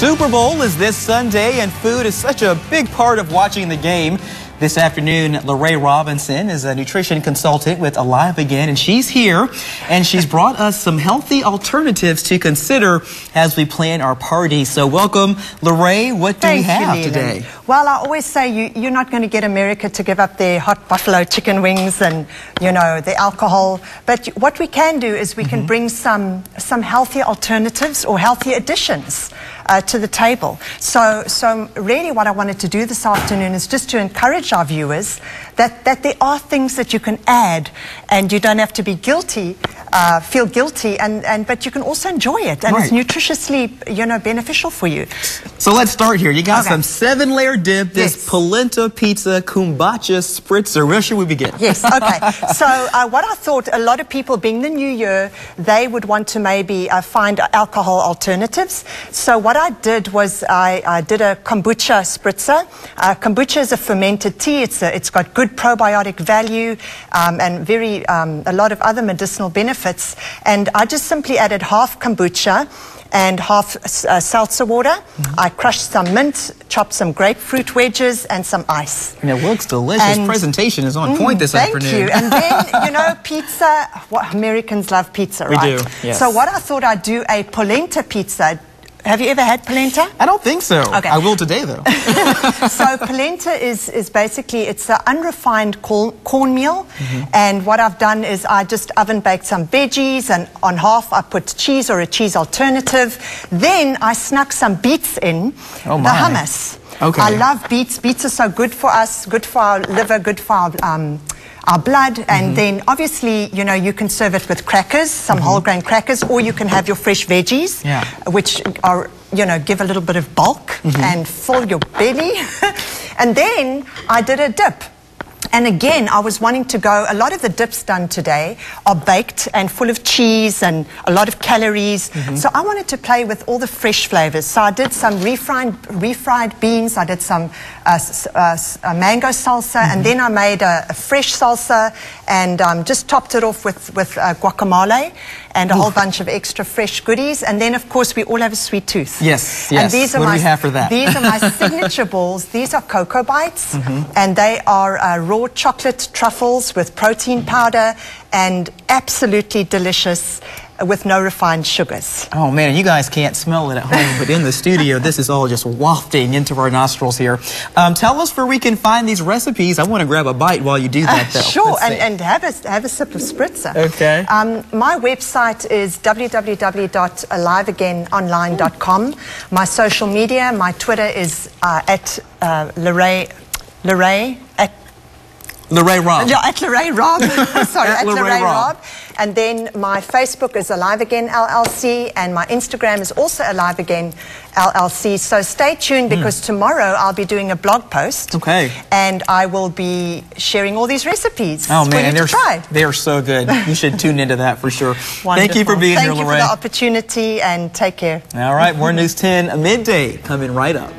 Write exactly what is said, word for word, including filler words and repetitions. Super Bowl is this Sunday, and food is such a big part of watching the game. This afternoon, Lere' Robinson is a nutrition consultant with Alive Again, and she's here, and she's brought us some healthy alternatives to consider as we plan our party. So welcome, Lere'. What do Thank we have you, today? Well, I always say you, you're not going to get America to give up their hot buffalo chicken wings and, you know, the alcohol. But what we can do is we mm-hmm. can bring some, some healthy alternatives or healthy additions uh, to the table. So, so really what I wanted to do this afternoon is just to encourage our viewers that, that there are things that you can add, and you don't have to be guilty, uh, feel guilty, and, and but you can also enjoy it, and right. it's nutritiously, you know, beneficial for you. So let's start here. You got okay. some seven layer dip, this yes. polenta pizza kombucha spritzer. Where should we begin? Yes, okay. So uh, what I thought, a lot of people, being the new year, they would want to maybe uh, find alcohol alternatives. So what I did was I, I did a kombucha spritzer. Uh, kombucha is a fermented tea. It's, a, it's got good probiotic value um, and very um, a lot of other medicinal benefits. And I just simply added half kombucha and half uh, seltzer water. Mm-hmm. I crushed some mint, chopped some grapefruit wedges, and some ice. And it looks delicious. And presentation is on mm, point this thank afternoon. Thank you. And then, you know, pizza. What, Americans love pizza, we right? We do, yes. So what I thought I'd do, a polenta pizza. Have you ever had polenta? I don't think so. Okay. I will today, though. So polenta is, is basically, it's an unrefined cornmeal. Mm-hmm. And what I've done is I just oven baked some veggies, and on half I put cheese or a cheese alternative. Then I snuck some beets in, oh my. the hummus. Okay. I love beets. Beets are so good for us, good for our liver, good for our... Um, our blood, and mm-hmm. then obviously, you know, you can serve it with crackers, some mm-hmm. whole grain crackers, or you can have your fresh veggies, yeah. which are, you know, give a little bit of bulk mm-hmm. and fill your belly. And then I did a dip. And again, I was wanting to go, a lot of the dips done today are baked and full of cheese and a lot of calories. Mm-hmm. So I wanted to play with all the fresh flavors. So I did some refried, refried beans, I did some uh, uh, mango salsa, mm-hmm. and then I made a, a fresh salsa, and um, just topped it off with, with uh, guacamole and a Oof. whole bunch of extra fresh goodies. And then, of course, we all have a sweet tooth. Yes, yes. And these are what my, do we have for that? These are my signature balls. These are Cocoa Bites, mm-hmm. and they are uh, raw chocolate truffles with protein powder, and absolutely delicious with no refined sugars. Oh man, you guys can't smell it at home, but in the studio, this is all just wafting into our nostrils here. Um, tell us where we can find these recipes. I want to grab a bite while you do that, though. Uh, sure, and, and have a, have a sip of spritzer. Okay. Um, my website is w w w dot alive again online dot com. My social media, my Twitter is uh, at uh, Lere', Lere' at Lere' Rob. Yeah, at Lere' Rob. Sorry, at, at Lere' Lere' Rob. And then my Facebook is Alive Again L L C, and my Instagram is also Alive Again L L C. So stay tuned, because mm. tomorrow I'll be doing a blog post. Okay. And I will be sharing all these recipes. Oh man, and they're, try. they're so good. You should tune into that for sure. Wonderful. Thank you for being Thank here, Lere'. Thank you for the opportunity, and take care. All right, more News ten Midday coming right up.